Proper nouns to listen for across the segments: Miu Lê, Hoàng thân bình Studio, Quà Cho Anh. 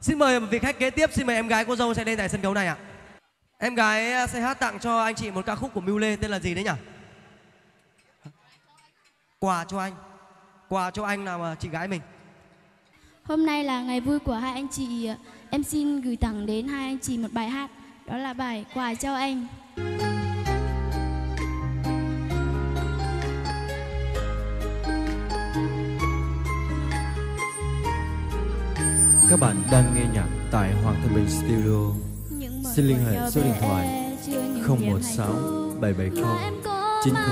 Xin mời một vị khách kế tiếp, xin mời em gái cô dâu sẽ lên tại sân khấu này ạ. Em gái sẽ hát tặng cho anh chị một ca khúc của Miu Lê tên là gì đấy nhỉ? Quà cho anh. Quà cho anh nào mà chị gái mình. Hôm nay là ngày vui của hai anh chị, em xin gửi tặng đến hai anh chị một bài hát, đó là bài Quà cho anh. Các bạn đang nghe nhạc tại Hoàng Thân Bình Studio. Xin liên hệ số điện thoại 016 770 90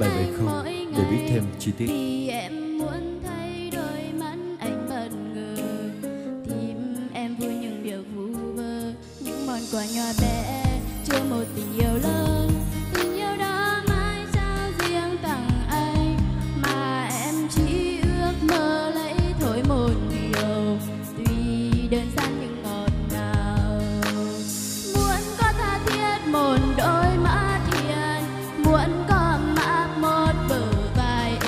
770 để biết thêm chi tiết. Quả nhỏ bé chưa một tình yêu lớn, tình yêu đó mãi trao riêng tặng anh, mà em chỉ ước mơ lấy thổi một điều tuy đơn giản nhưng ngọt ngào. Muốn có tha thiết một đôi mắt hiền, muốn có mát một bờ vai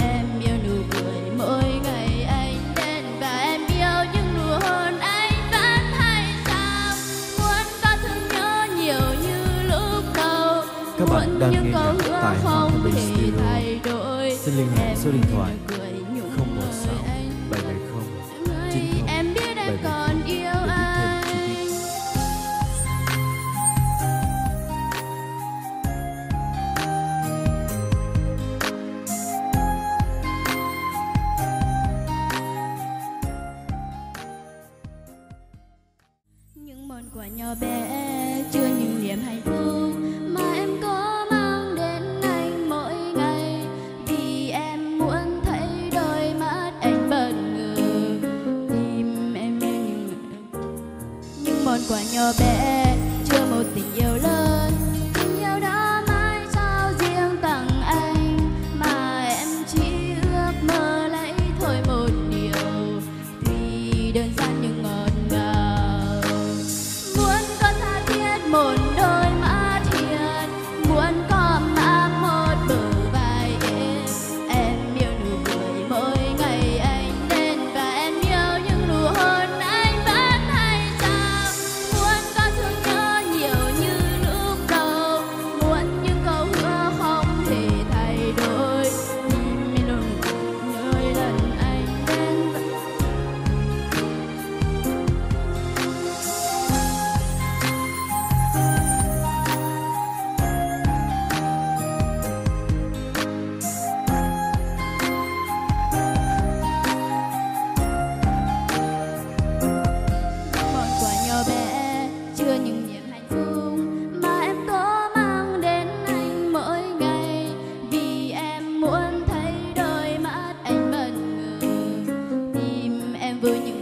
em yêu nụ cười mỗi ngày anh đến và em yêu những nụ hôn anh. Các bạn đang nghe nhạc tại Hoàng Thân Bình Studio. Xin liên hệ số điện thoại 016 770 90 770 để biết thêm chi tiết. Những món quà nhỏ bé chưa những niềm hạnh phúc mà em có mang đến anh mỗi ngày, vì em muốn thấy đôi mắt anh bất ngờ tìm em như những món quà nhỏ bé chưa một tình yêu lớn, tình yêu đó mãi trao riêng tặng anh, mà em chỉ ước mơ lấy thôi một điều tuy đơn giản nhưng ngọt ngào. Muốn có tha thiết một đôi mắt hiền, muốn có mãi một bờ vai em yêu nụ cười mỗi ngày anh đến và em yêu những nụ hôn anh vẫn hay trao. Muốn có thương nhớ nhiều như lúc đầu, muốn những câu hứa không thể thay đổi, nhìn mình luôn mỗi lần anh đến. Món quà nhỏ bé chưa những niềm hạnh phúc mà em có mang đến anh mỗi ngày, vì em muốn thấy đôi mắt anh bất ngờ tìm em với những